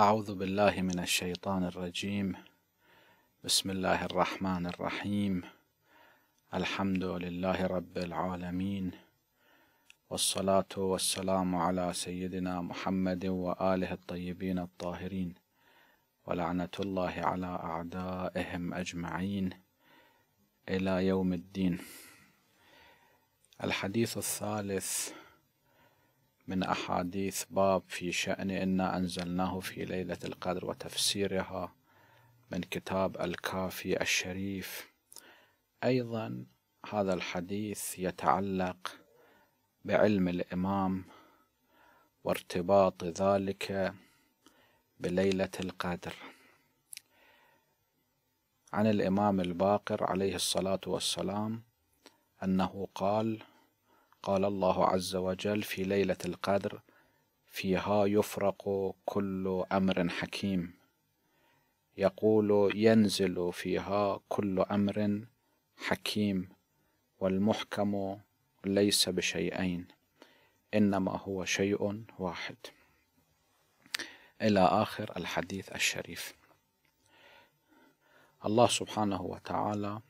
أعوذ بالله من الشيطان الرجيم. بسم الله الرحمن الرحيم. الحمد لله رب العالمين، والصلاة والسلام على سيدنا محمد وآله الطيبين الطاهرين، ولعنة الله على أعدائهم أجمعين إلى يوم الدين. الحديث الثالث من أحاديث باب في شأن إنا أنزلناه في ليلة القدر وتفسيرها من كتاب الكافي الشريف. أيضا هذا الحديث يتعلق بعلم الإمام وارتباط ذلك بليلة القدر. عن الإمام الباقر عليه الصلاة والسلام أنه قال: قال الله عز وجل في ليلة القدر: فيها يفرق كل أمر حكيم، يقول ينزل فيها كل أمر حكيم، والمحكم ليس بشيئين إنما هو شيء واحد، إلى آخر الحديث الشريف. الله سبحانه وتعالى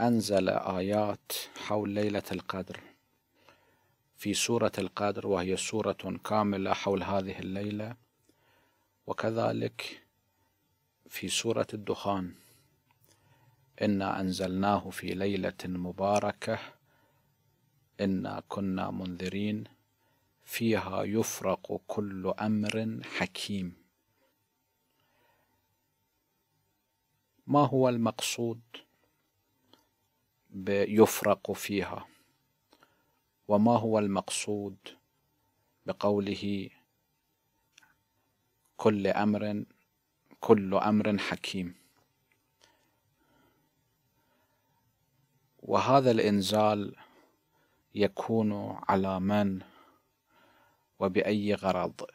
أنزل آيات حول ليلة القدر في سورة القدر، وهي سورة كاملة حول هذه الليلة، وكذلك في سورة الدخان: إنا أنزلناه في ليلة مباركة إنا كنا منذرين فيها يفرق كل أمر حكيم. ما هو المقصود بيفرق فيها؟ وما هو المقصود بقوله كل أمر حكيم؟ وهذا الإنزال يكون على من وبأي غرض؟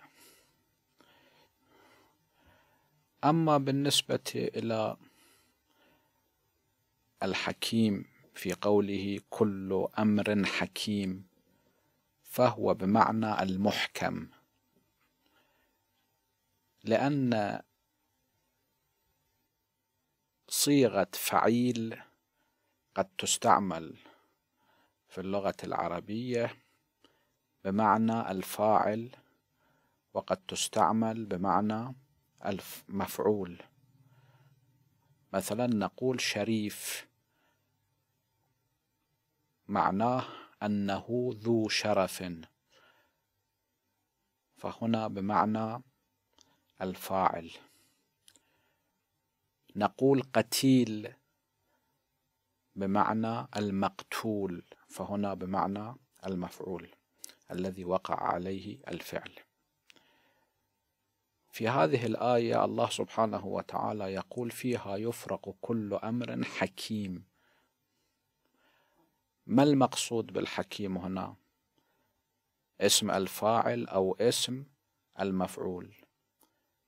أما بالنسبة إلى الحكيم في قوله كل أمر حكيم، فهو بمعنى المحكم، لأن صيغة فعيل قد تستعمل في اللغة العربية بمعنى الفاعل، وقد تستعمل بمعنى المفعول. مثلا نقول شريف معناه أنه ذو شرف، فهنا بمعنى الفاعل. نقول قتيل بمعنى المقتول، فهنا بمعنى المفعول الذي وقع عليه الفعل. في هذه الآية الله سبحانه وتعالى يقول: فيها يفرق كل أمر حكيم. ما المقصود بالحكيم هنا؟ اسم الفاعل أو اسم المفعول؟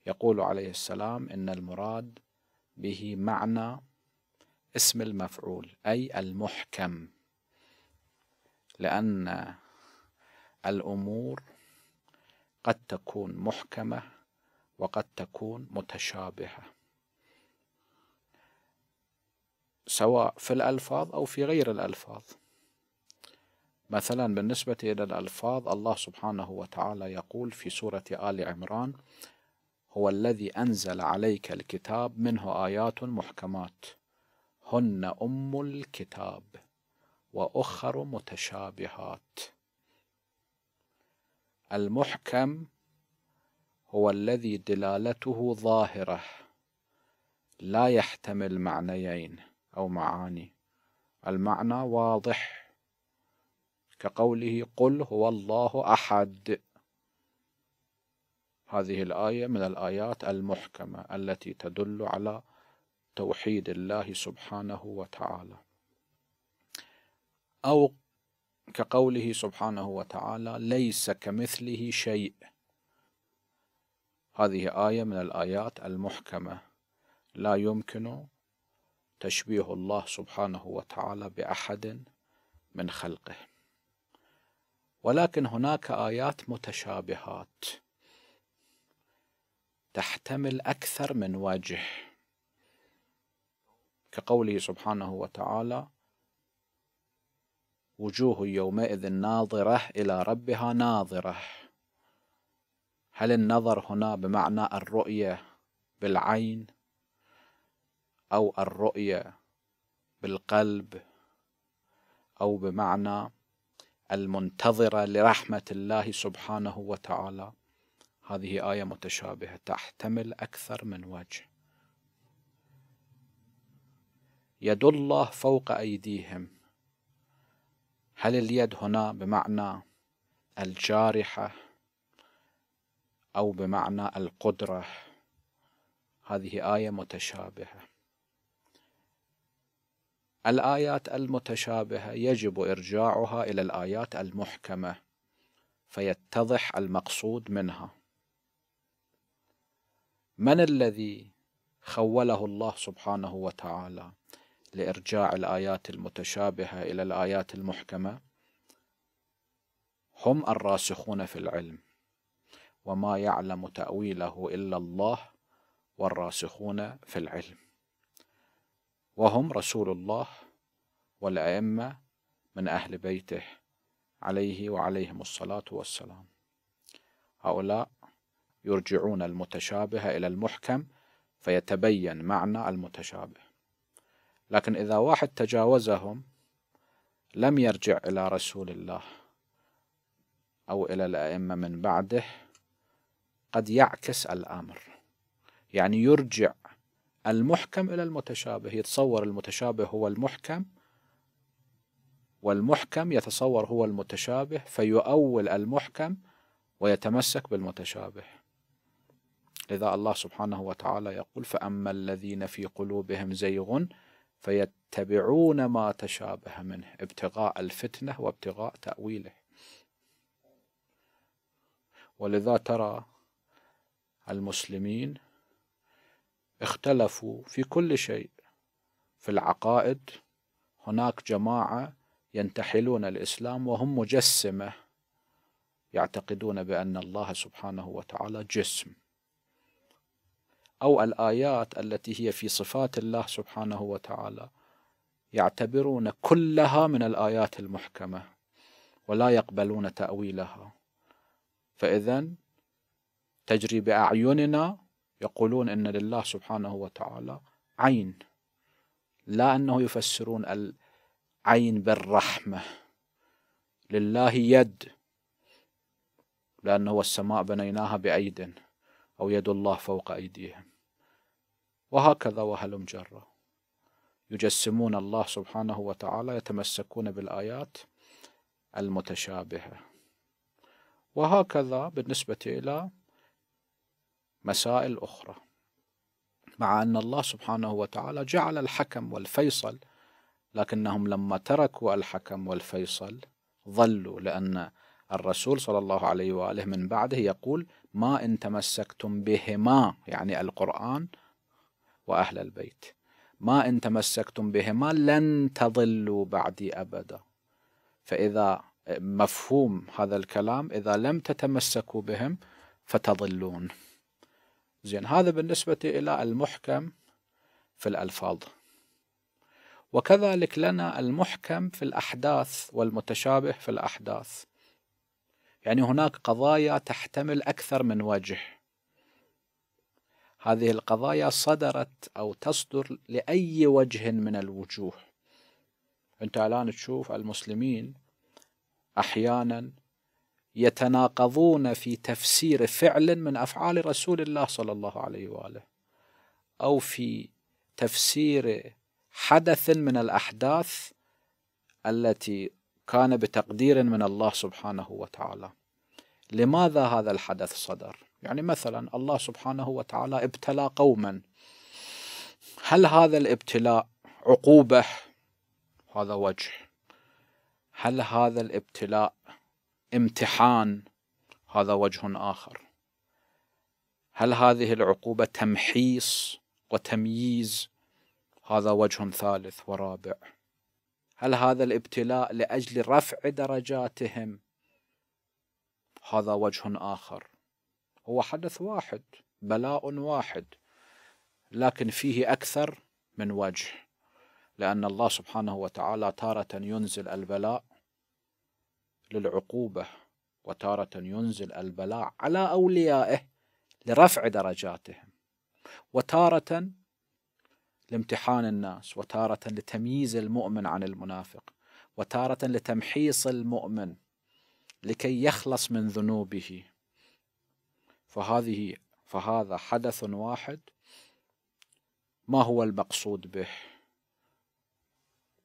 يقول عليه السلام: إن المراد به معنى اسم المفعول أي المحكم، لأن الأمور قد تكون محكمة وقد تكون متشابهة، سواء في الألفاظ أو في غير الألفاظ. مثلا بالنسبة إلى الألفاظ الله سبحانه وتعالى يقول في سورة آل عمران: هو الذي أنزل عليك الكتاب منه آيات محكمات هن أم الكتاب وأخر متشابهات. المحكم هو الذي دلالته ظاهرة لا يحتمل معنيين أو معاني، المعنى واضح كقوله: قل هو الله أحد. هذه الآية من الآيات المحكمة التي تدل على توحيد الله سبحانه وتعالى، أو كقوله سبحانه وتعالى: ليس كمثله شيء. هذه آية من الآيات المحكمة، لا يمكن تشبيه الله سبحانه وتعالى بأحد من خلقه. ولكن هناك آيات متشابهات تحتمل أكثر من وجه، كقوله سبحانه وتعالى: وجوه يومئذ ناظرة إلى ربها ناظرة. هل النظر هنا بمعنى الرؤية بالعين أو الرؤية بالقلب أو بمعنى المنتظرة لرحمة الله سبحانه وتعالى؟ هذه آية متشابهة تحتمل أكثر من وجه. يد الله فوق أيديهم، هل اليد هنا بمعنى الجارحة أو بمعنى القدرة؟ هذه آية متشابهة. الآيات المتشابهة يجب إرجاعها إلى الآيات المحكمة فيتضح المقصود منها. من الذي خوله الله سبحانه وتعالى لإرجاع الآيات المتشابهة إلى الآيات المحكمة؟ هم الراسخون في العلم، وما يعلم تأويله إلا الله والراسخون في العلم، وهم رسول الله والأئمة من أهل بيته عليه وعليهم الصلاة والسلام. هؤلاء يرجعون المتشابه إلى المحكم فيتبين معنى المتشابه، لكن إذا واحد تجاوزهم لم يرجع إلى رسول الله أو إلى الأئمة من بعده قد يعكس الأمر، يعني يرجع المحكم إلى المتشابه، يتصور المتشابه هو المحكم والمحكم يتصور هو المتشابه فيؤول المحكم ويتمسك بالمتشابه. لذا الله سبحانه وتعالى يقول: فأما الذين في قلوبهم زيغ فيتبعون ما تشابه منه ابتغاء الفتنة وابتغاء تأويله. ولذا ترى المسلمين اختلفوا في كل شيء، في العقائد هناك جماعة ينتحلون الإسلام وهم مجسمة، يعتقدون بأن الله سبحانه وتعالى جسم، أو الآيات التي هي في صفات الله سبحانه وتعالى يعتبرون كلها من الآيات المحكمة ولا يقبلون تأويلها، فإذن تجري بأعيننا يقولون إن لله سبحانه وتعالى عين، لا أنه يفسرون العين بالرحمة، لله يد لأنه والسماء بنيناها بأيد، أو يد الله فوق أيديهم، وهكذا وهلم جرا. يجسمون الله سبحانه وتعالى، يتمسكون بالآيات المتشابهة. وهكذا بالنسبة إلى مسائل أخرى، مع أن الله سبحانه وتعالى جعل الحكم والفيصل، لكنهم لما تركوا الحكم والفيصل ضلوا، لأن الرسول صلى الله عليه وآله من بعده يقول: ما إن تمسكتم بهما، يعني القرآن وأهل البيت، ما إن تمسكتم بهما لن تضلوا بعدي أبدا. فإذا مفهوم هذا الكلام إذا لم تتمسكوا بهم فتضلون. زين، هذا بالنسبة إلى المحكم في الألفاظ. وكذلك لنا المحكم في الأحداث والمتشابه في الأحداث، يعني هناك قضايا تحتمل أكثر من وجه، هذه القضايا صدرت أو تصدر لأي وجه من الوجوه. أنت الآن تشوف المسلمين أحيانا يتناقضون في تفسير فعل من أفعال رسول الله صلى الله عليه وآله، أو في تفسير حدث من الأحداث التي كان بتقدير من الله سبحانه وتعالى. لماذا هذا الحدث صدر؟ يعني مثلا الله سبحانه وتعالى ابتلى قوما، هل هذا الابتلاء عقوبة؟ هذا وجه. هل هذا الابتلاء امتحان؟ هذا وجه آخر. هل هذه العقوبة تمحيص وتمييز؟ هذا وجه ثالث ورابع. هل هذا الابتلاء لأجل رفع درجاتهم هذا وجه آخر، هو حدث واحد، بلاء واحد، لكن فيه أكثر من وجه، لأن الله سبحانه وتعالى تارة ينزل البلاء للعقوبة، وتارة ينزل البلاء على أوليائه لرفع درجاتهم، وتارة لامتحان الناس، وتارة لتمييز المؤمن عن المنافق، وتارة لتمحيص المؤمن لكي يخلص من ذنوبه. فهذا حدث واحد. ما هو المقصود به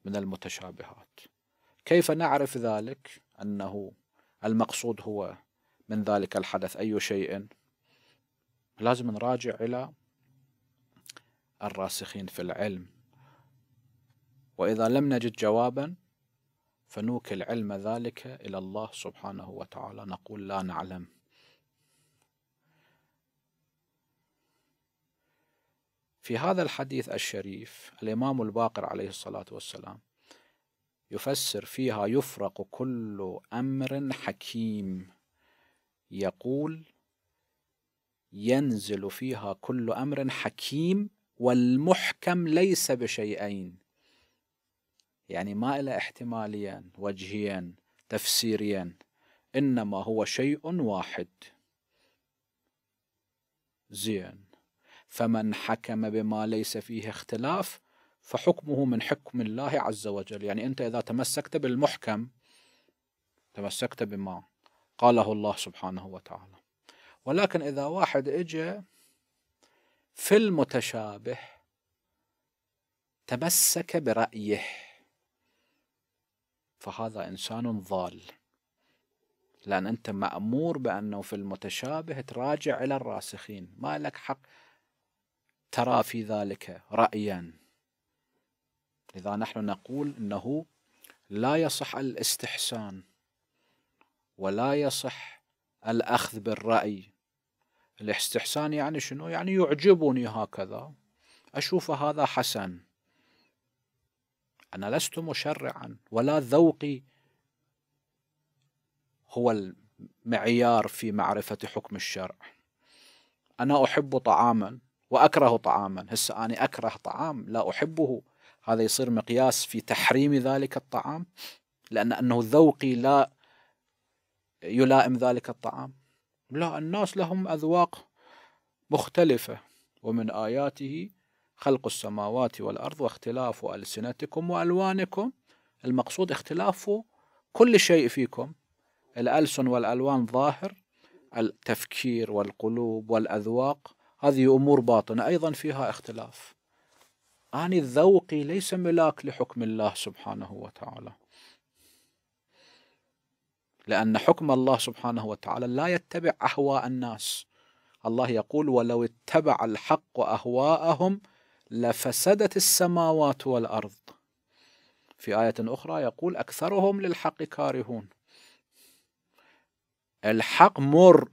من المتشابهات؟ كيف نعرف ذلك أنه المقصود هو من ذلك الحدث أي شيء؟ لازم نراجع إلى الراسخين في العلم، وإذا لم نجد جوابا فنوكل علم ذلك إلى الله سبحانه وتعالى، نقول لا نعلم. في هذا الحديث الشريف الإمام الباقر عليه الصلاة والسلام يفسر فيها: يفرق كل أمر حكيم، يقول ينزل فيها كل أمر حكيم، والمحكم ليس بشيئين، يعني ما إلى احتماليا وجهيا تفسيريا، إنما هو شيء واحد. زين، فمن حكم بما ليس فيه اختلاف فحكمه من حكم الله عز وجل، يعني أنت إذا تمسكت بالمحكم تمسكت بما قاله الله سبحانه وتعالى، ولكن إذا واحد إجى في المتشابه تمسك برأيه فهذا إنسان ضال، لأن أنت مأمور بأنه في المتشابه تراجع إلى الراسخين، ما لك حق ترى في ذلك رأيا. لذا نحن نقول إنه لا يصح الاستحسان ولا يصح الأخذ بالرأي. الاستحسان يعني شنو؟ يعني يعجبني هكذا، أشوف هذا حسن، أنا لست مشرعا ولا ذوقي هو المعيار في معرفة حكم الشرع. أنا أحب طعاما وأكره طعاما، هسه أنا أكره طعام لا أحبه، هذا يصير مقياس في تحريم ذلك الطعام لأنه ذوقي لا يلائم ذلك الطعام؟ لا، الناس لهم أذواق مختلفة، ومن آياته خلق السماوات والأرض واختلاف ألسنتكم وألوانكم، المقصود اختلاف كل شيء فيكم، الألسن والألوان ظاهر، التفكير والقلوب والأذواق هذه أمور باطنة أيضا فيها اختلاف. أنا ذوقي ليس ملاك لحكم الله سبحانه وتعالى، لأن حكم الله سبحانه وتعالى لا يتبع أهواء الناس. الله يقول: ولو اتبع الحق أهواءهم لفسدت السماوات والأرض. في آية أخرى يقول: أكثرهم للحق كارهون. الحق مر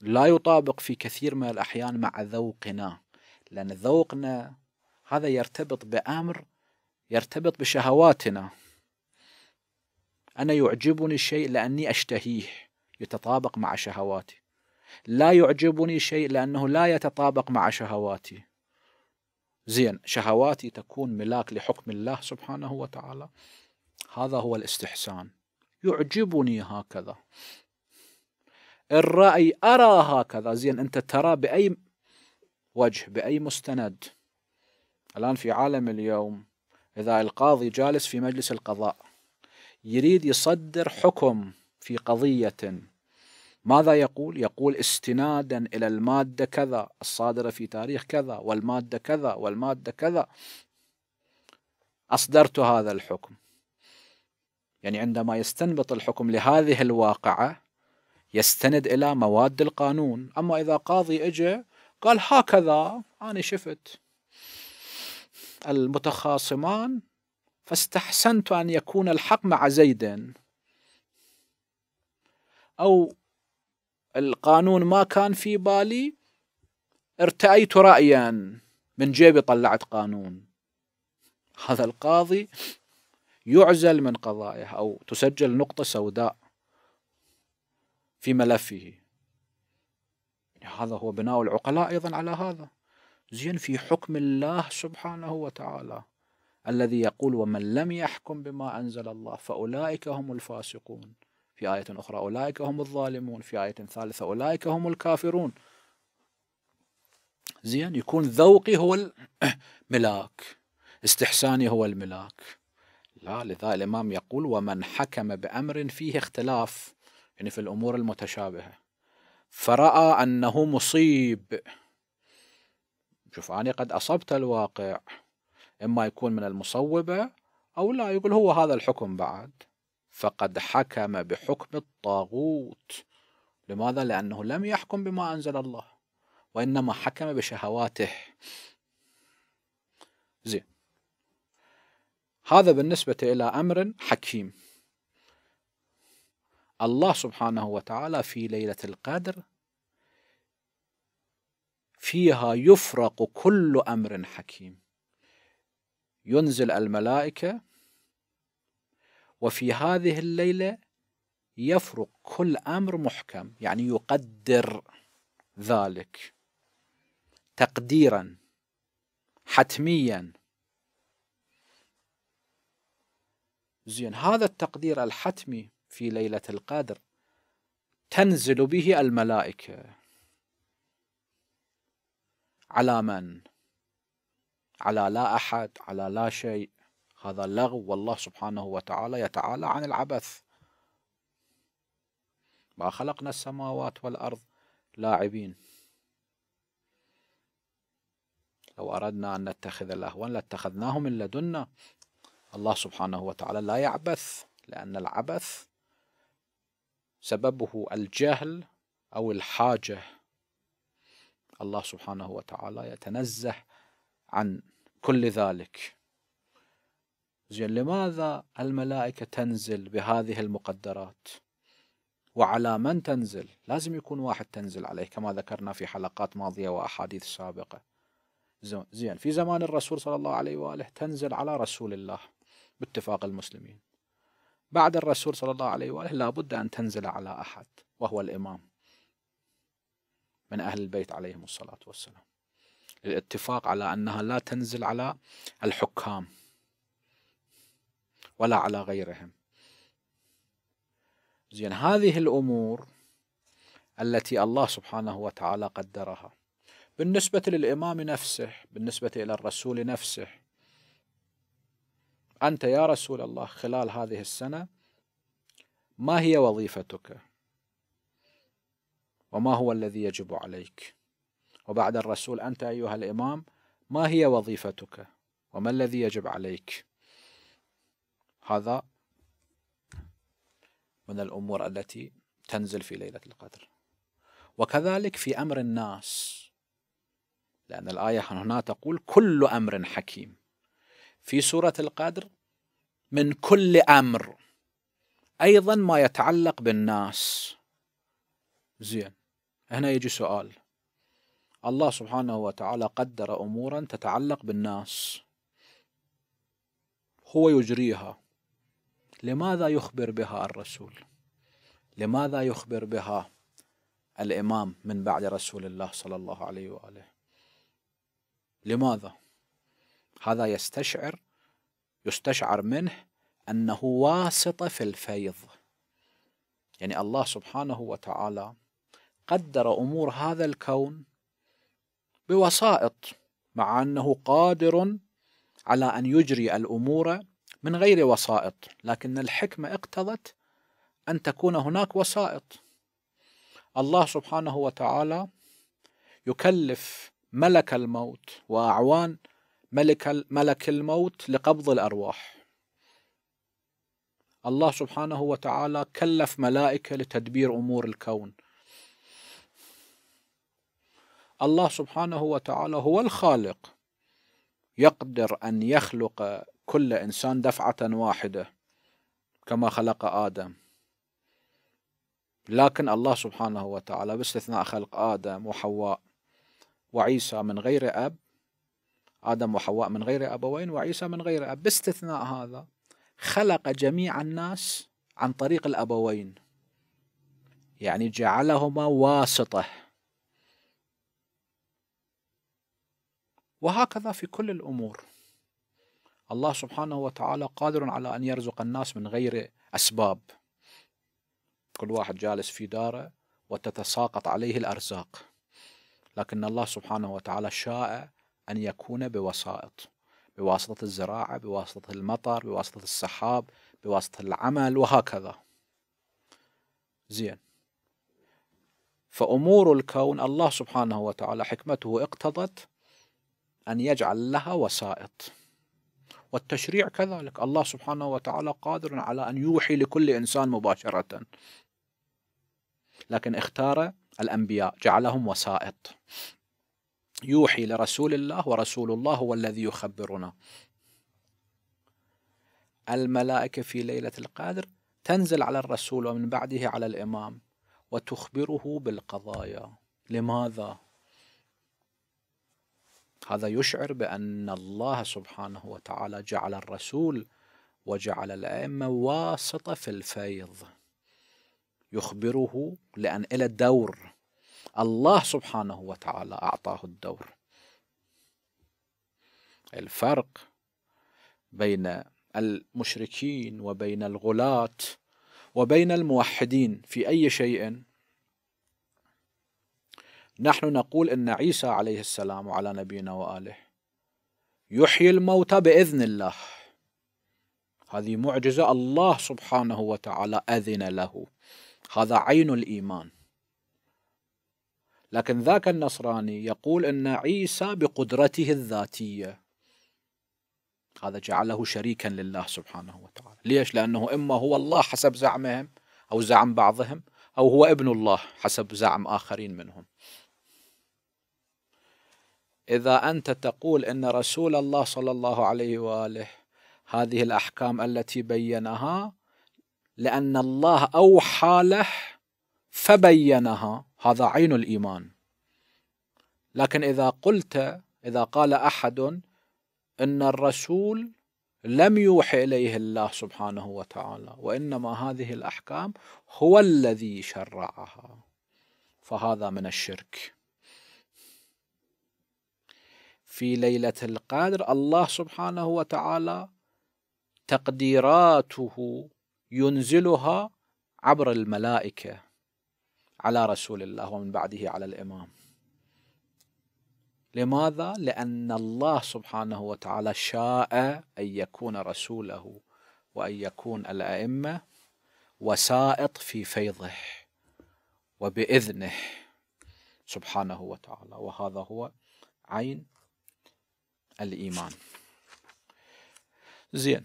لا يطابق في كثير من الأحيان مع ذوقنا، لأن ذوقنا هذا يرتبط بأمر، يرتبط بشهواتنا. أنا يعجبني الشيء لأني أشتهيه، يتطابق مع شهواتي. لا يعجبني شيء لأنه لا يتطابق مع شهواتي. زين، شهواتي تكون ملاك لحكم الله سبحانه وتعالى؟ هذا هو الاستحسان، يعجبني هكذا. الرأي أرى هكذا. زين، أنت ترى بأي وجه، بأي مستند؟ الآن في عالم اليوم إذا القاضي جالس في مجلس القضاء يريد يصدر حكم في قضية، ماذا يقول؟ يقول استنادا إلى المادة كذا الصادرة في تاريخ كذا والمادة كذا والمادة كذا أصدرت هذا الحكم. يعني عندما يستنبط الحكم لهذه الواقعة يستند إلى مواد القانون. أما إذا قاضي إجا قال هكذا أنا شفت المتخاصمان فاستحسنت أن يكون الحق مع زيد، أو القانون ما كان في بالي ارتأيت رأيا من جيبي طلعت قانون، هذا القاضي يعزل من قضائه أو تسجل نقطة سوداء في ملفه. هذا هو بناء العقلاء أيضا على هذا. زين، في حكم الله سبحانه وتعالى الذي يقول ومن لم يحكم بما أنزل الله فأولئك هم الفاسقون، في آية أخرى أولئك هم الظالمون، في آية ثالثة أولئك هم الكافرون. زين، يكون ذوقي هو الملاك، استحساني هو الملاك. لا، لذا الإمام يقول ومن حكم بأمر فيه اختلاف، يعني في الأمور المتشابهة، فرأى أنه مصيب. شوف، أنا قد أصبت الواقع، إما يكون من المصوبة أو لا، يقول هو هذا الحكم بعد، فقد حكم بحكم الطاغوت. لماذا؟ لأنه لم يحكم بما أنزل الله، وإنما حكم بشهواته. زين، هذا بالنسبة إلى أمر حكيم. الله سبحانه وتعالى في ليلة القدر فيها يفرق كل أمر حكيم، ينزل الملائكة، وفي هذه الليلة يفرق كل أمر محكم، يعني يقدر ذلك تقديرا حتميا. زين، هذا التقدير الحتمي في ليلة القدر تنزل به الملائكة على من؟ على لا أحد، على لا شيء. هذا اللغو، والله سبحانه وتعالى يتعالى عن العبث. ما خلقنا السماوات والأرض لاعبين، لو أردنا أن نتخذ لهوا لاتخذناه من لدنا. الله سبحانه وتعالى لا يعبث، لأن العبث سببه الجهل أو الحاجة. الله سبحانه وتعالى يتنزه عن كل ذلك. زين، لماذا الملائكة تنزل بهذه المقدرات؟ وعلى من تنزل؟ لازم يكون واحد تنزل عليه، كما ذكرنا في حلقات ماضية وأحاديث سابقة. زين، في زمان الرسول صلى الله عليه وآله تنزل على رسول الله باتفاق المسلمين. بعد الرسول صلى الله عليه وآله لابد أن تنزل على أحد، وهو الإمام من أهل البيت عليهم الصلاة والسلام، للاتفاق على أنها لا تنزل على الحكام ولا على غيرهم. زين، هذه الأمور التي الله سبحانه وتعالى قدرها بالنسبة للإمام نفسه، بالنسبة إلى الرسول نفسه. أنت يا رسول الله خلال هذه السنة ما هي وظيفتك؟ وما هو الذي يجب عليك؟ وبعد الرسول أنت أيها الإمام ما هي وظيفتك؟ وما الذي يجب عليك؟ هذا من الأمور التي تنزل في ليلة القدر. وكذلك في أمر الناس، لأن الآية هنا تقول كل أمر حكيم. في سورة القدر من كل أمر أيضا ما يتعلق بالناس. زين، هنا يجي سؤال، الله سبحانه وتعالى قدر أمورا تتعلق بالناس، هو يجريها، لماذا يخبر بها الرسول؟ لماذا يخبر بها الإمام من بعد رسول الله صلى الله عليه وآله؟ لماذا؟ هذا يستشعر منه أنه واسطة في الفيض، يعني الله سبحانه وتعالى قدر أمور هذا الكون بوسائط، مع أنه قادر على أن يجري الأمور من غير وسائط، لكن الحكمة اقتضت أن تكون هناك وسائط. الله سبحانه وتعالى يكلف ملك الموت وأعوان ملك الموت لقبض الأرواح. الله سبحانه وتعالى كلف ملائكة لتدبير أمور الكون. الله سبحانه وتعالى هو الخالق، يقدر أن يخلق كل إنسان دفعة واحدة كما خلق آدم، لكن الله سبحانه وتعالى باستثناء خلق آدم وحواء وعيسى من غير أب، آدم وحواء من غير أبوين وعيسى من غير أب، باستثناء هذا خلق جميع الناس عن طريق الأبوين، يعني جعلهما واسطة. وهكذا في كل الأمور، الله سبحانه وتعالى قادر على أن يرزق الناس من غير أسباب، كل واحد جالس في داره وتتساقط عليه الأرزاق، لكن الله سبحانه وتعالى شاء أن يكون بوسائط، بواسطة الزراعة، بواسطة المطر، بواسطة السحاب، بواسطة العمل، وهكذا. زين، فأمور الكون الله سبحانه وتعالى حكمته اقتضت أن يجعل لها وسائط، والتشريع كذلك، الله سبحانه وتعالى قادر على أن يوحي لكل إنسان مباشرة، لكن اختار الأنبياء جعلهم وسائط، يوحي لرسول الله ورسول الله هو الذي يخبرنا. الملائكة في ليلة القدر تنزل على الرسول ومن بعده على الإمام وتخبره بالقضايا. لماذا؟ هذا يشعر بأن الله سبحانه وتعالى جعل الرسول وجعل الأئمة واسطة في الفيض، يخبره لأن له دور، الله سبحانه وتعالى أعطاه الدور. الفرق بين المشركين وبين الغلاة وبين الموحدين في أي شيء؟ نحن نقول إن عيسى عليه السلام على نبينا وآله يحيي الموتى بإذن الله، هذه معجزة الله سبحانه وتعالى أذن له، هذا عين الإيمان. لكن ذاك النصراني يقول إن عيسى بقدرته الذاتية، هذا جعله شريكا لله سبحانه وتعالى. ليش؟ لأنه إما هو الله حسب زعمهم أو زعم بعضهم، أو هو ابن الله حسب زعم آخرين منهم. إذا أنت تقول إن رسول الله صلى الله عليه وآله هذه الأحكام التي بيّنها لأن الله أوحى له فبيّنها، هذا عين الإيمان. لكن إذا قال أحد إن الرسول لم يوحي إليه الله سبحانه وتعالى وإنما هذه الأحكام هو الذي شرعها، فهذا من الشرك. في ليلة القدر الله سبحانه وتعالى تقديراته ينزلها عبر الملائكة على رسول الله ومن بعده على الإمام. لماذا؟ لأن الله سبحانه وتعالى شاء أن يكون رسوله وأن يكون الأئمة وسائط في فيضه وبإذنه سبحانه وتعالى، وهذا هو عين الإيمان. زين،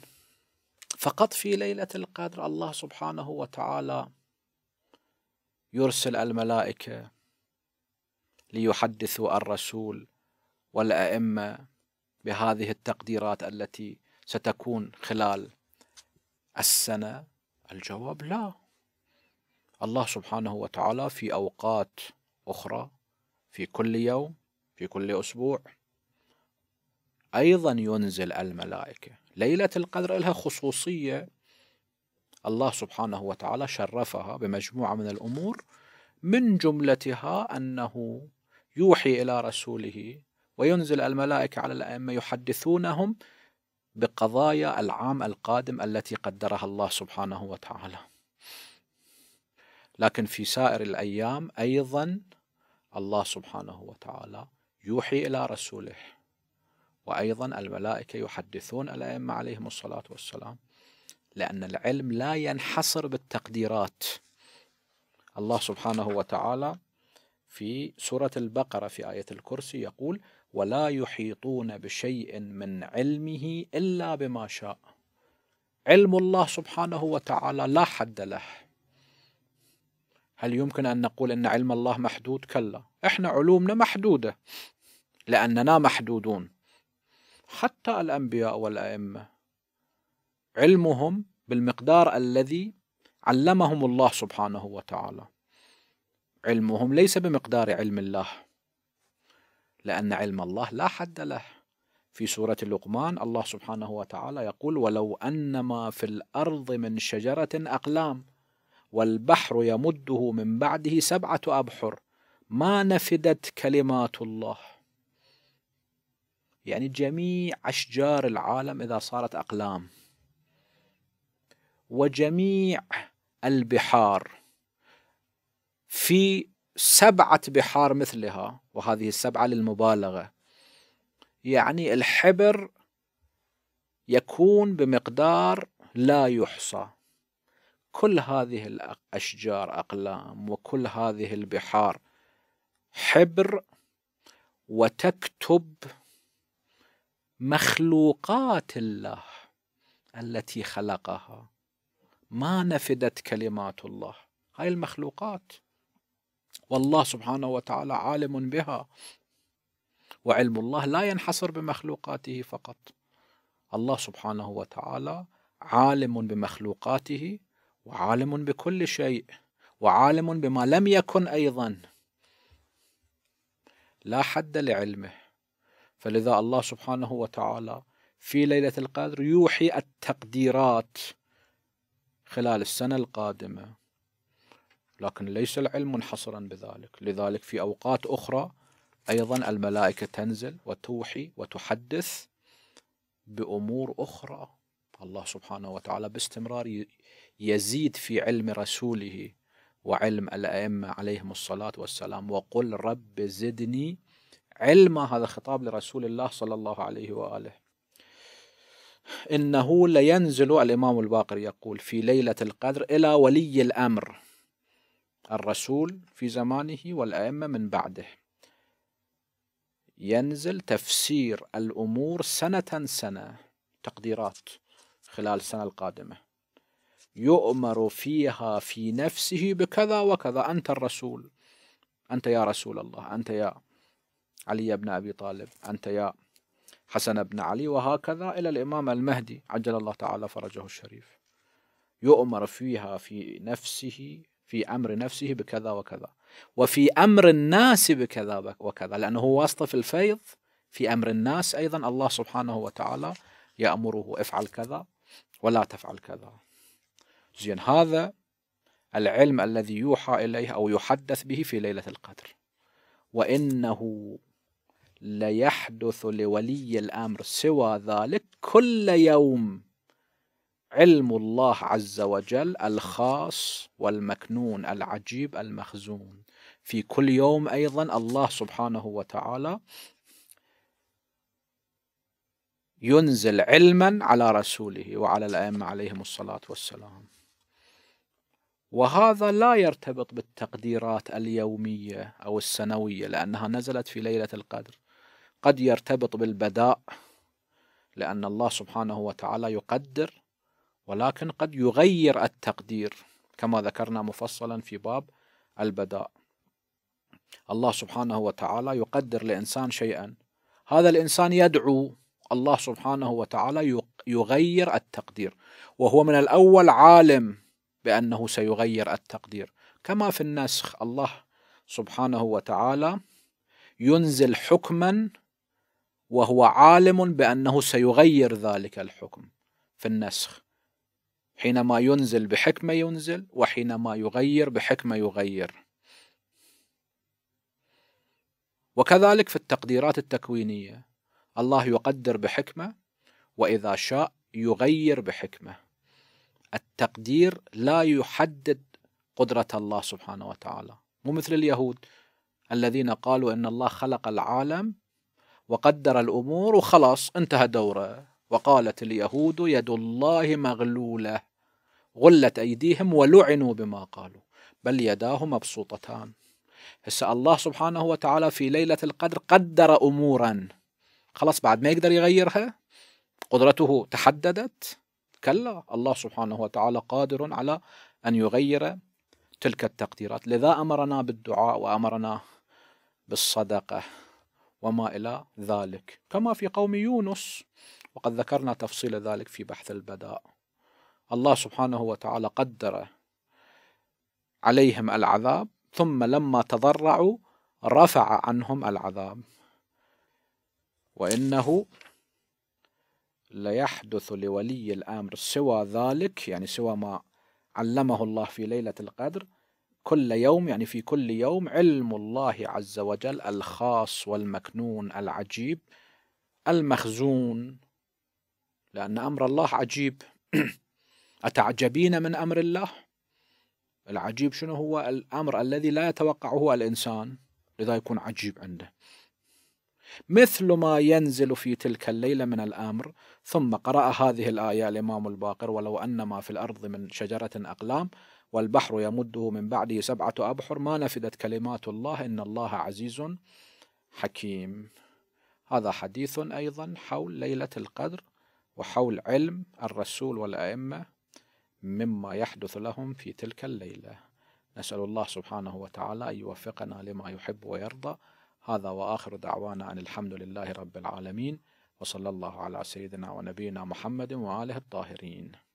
فقط في ليلة القدر الله سبحانه وتعالى يرسل الملائكة ليحدثوا الرسول والأئمة بهذه التقديرات التي ستكون خلال السنة؟ الجواب لا، الله سبحانه وتعالى في أوقات أخرى، في كل يوم، في كل أسبوع، أيضا ينزل الملائكة. ليلة القدر لها خصوصية الله سبحانه وتعالى شرفها بمجموعة من الأمور، من جملتها أنه يوحي إلى رسوله وينزل الملائكة على الأئمة يحدثونهم بقضايا العام القادم التي قدرها الله سبحانه وتعالى. لكن في سائر الأيام أيضا الله سبحانه وتعالى يوحي إلى رسوله، وأيضا الملائكة يحدثون الأئمة عليهم الصلاة والسلام، لأن العلم لا ينحصر بالتقديرات. الله سبحانه وتعالى في سورة البقرة في آية الكرسي يقول: ولا يحيطون بشيء من علمه إلا بما شاء. علم الله سبحانه وتعالى لا حد له. هل يمكن أن نقول أن علم الله محدود؟ كلا، إحنا علومنا محدودة لأننا محدودون. حتى الأنبياء والأئمة علمهم بالمقدار الذي علمهم الله سبحانه وتعالى، علمهم ليس بمقدار علم الله، لأن علم الله لا حد له. في سورة لقمان الله سبحانه وتعالى يقول: ولو أن ما في الأرض من شجرة أقلام والبحر يمده من بعده 7 أبحر ما نفدت كلمات الله. يعني جميع أشجار العالم إذا صارت أقلام، وجميع البحار، في 7 بحار مثلها، وهذه 7 للمبالغة. يعني الحبر يكون بمقدار لا يحصى. كل هذه الأشجار أقلام، وكل هذه البحار حبر، وتكتب مخلوقات الله التي خلقها ما نفدت كلمات الله. هاي المخلوقات والله سبحانه وتعالى عالم بها، وعلم الله لا ينحصر بمخلوقاته فقط. الله سبحانه وتعالى عالم بمخلوقاته، وعالم بكل شيء، وعالم بما لم يكن أيضا، لا حد لعلمه. فلذا الله سبحانه وتعالى في ليلة القدر يوحي التقديرات خلال السنة القادمة، لكن ليس العلم منحصرا بذلك. لذلك في أوقات أخرى أيضا الملائكة تنزل وتوحي وتحدث بأمور أخرى. الله سبحانه وتعالى باستمرار يزيد في علم رسوله وعلم الأئمة عليهم الصلاة والسلام. وقل رب زدني علما، هذا خطاب لرسول الله صلى الله عليه وآله. إنه لينزل، الإمام الباقر يقول، في ليلة القدر إلى ولي الأمر، الرسول في زمانه والأئمة من بعده، ينزل تفسير الأمور سنة سنة، تقديرات خلال السنة القادمة، يؤمر فيها في نفسه بكذا وكذا. أنت الرسول، أنت يا رسول الله، أنت يا علي بن أبي طالب، أنت يا حسن بن علي، وهكذا إلى الإمام المهدي عجل الله تعالى فرجه الشريف. يؤمر فيها في نفسه، في أمر نفسه بكذا وكذا، وفي أمر الناس بكذا وكذا، لأنه واسطة في الفيض. في أمر الناس أيضا الله سبحانه وتعالى يأمره افعل كذا ولا تفعل كذا. زين، هذا العلم الذي يوحى إليه أو يحدث به في ليلة القدر. وإنه ليحدث لولي الأمر سوى ذلك كل يوم، علم الله عز وجل الخاص والمكنون العجيب المخزون. في كل يوم أيضا الله سبحانه وتعالى ينزل علما على رسوله وعلى الأئمة عليهم الصلاة والسلام. وهذا لا يرتبط بالتقديرات اليومية أو السنوية لأنها نزلت في ليلة القدر. قد يرتبط بالبداء، لأن الله سبحانه وتعالى يقدر، ولكن قد يغير التقدير كما ذكرنا مفصلا في باب البداء. الله سبحانه وتعالى يقدر لإنسان شيئا، هذا الإنسان يدعو، الله سبحانه وتعالى يغير التقدير، وهو من الأول عالم بأنه سيغير التقدير. كما في النسخ، الله سبحانه وتعالى ينزل حكما وهو عالم بأنه سيغير ذلك الحكم في النسخ. حينما ينزل بحكمة ينزل، وحينما يغير بحكمة يغير. وكذلك في التقديرات التكوينية، الله يقدر بحكمة وإذا شاء يغير بحكمة. التقدير لا يحدد قدرة الله سبحانه وتعالى، مو مثل اليهود الذين قالوا إن الله خلق العالم وقدر الأمور وخلاص انتهى دوره. وقالت اليهود يد الله مغلولة، غلت أيديهم ولعنوا بما قالوا، بل يداه مبسوطتان. هسه الله سبحانه وتعالى في ليلة القدر قدر أمورا، خلاص بعد ما يقدر يغيرها، قدرته تحددت؟ كلا، الله سبحانه وتعالى قادر على أن يغير تلك التقديرات. لذا أمرنا بالدعاء وأمرنا بالصدقة وما إلى ذلك، كما في قوم يونس، وقد ذكرنا تفصيل ذلك في بحث البداء. الله سبحانه وتعالى قدر عليهم العذاب، ثم لما تضرعوا رفع عنهم العذاب. وإنه ليحدث لولي الأمر سوى ذلك، يعني سوى ما علمه الله في ليلة القدر كل يوم، يعني في كل يوم علم الله عز وجل الخاص والمكنون العجيب المخزون، لأن أمر الله عجيب. أتعجبين من أمر الله؟ العجيب شنو هو؟ الأمر الذي لا يتوقعه الإنسان، لذا يكون عجيب عنده. مثل ما ينزل في تلك الليلة من الأمر. ثم قرأ هذه الآية الإمام الباقر: ولو أن ما في الأرض من شجرة أقلام والبحر يمده من بعده 7 أبحر ما نفدت كلمات الله إن الله عزيز حكيم. هذا حديث أيضا حول ليلة القدر وحول علم الرسول والأئمة مما يحدث لهم في تلك الليلة. نسأل الله سبحانه وتعالى أن يوفقنا لما يحب ويرضى. هذا وآخر دعوانا أن الحمد لله رب العالمين، وصلى الله على سيدنا ونبينا محمد وآله الطاهرين.